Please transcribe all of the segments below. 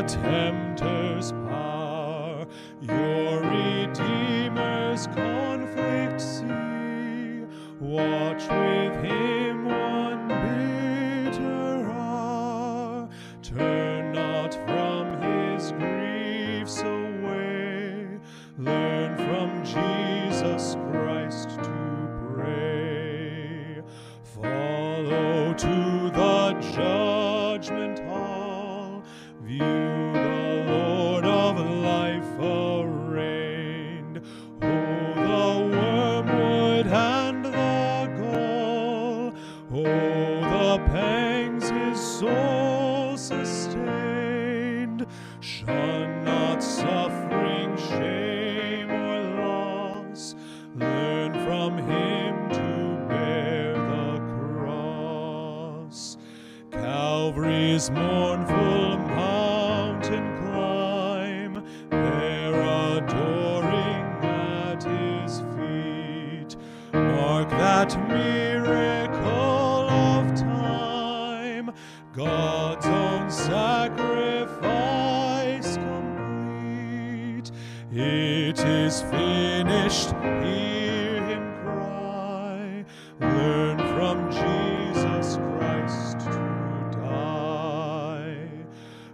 the tempter's power, your Redeemer's conflict see. Watch with him one bitter hour, turn not from his griefs away, learn from Jesus Christ to pray. Follow to the judgment hall, view the Lord of life arraigned. Oh, the wormwood and the gall, oh, the pangs his soul sustained. Shun not suffering, shame, or loss, learn from him to bear the cross. Calvary's mournful mountain climb, there adoring at his feet. Mark that miracle of time, God's own sacrifice complete. It is finished, hear him cry, learn from Jesus Christ to die.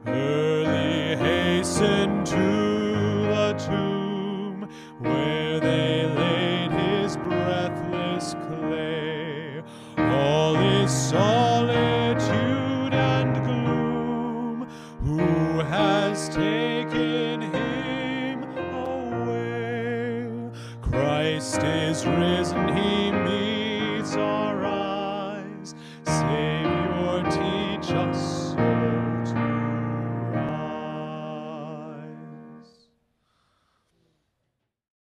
Early hasten to the tomb, where they laid his breathless clay. All is solitude and gloom, who has taken him away? Christ is risen, he means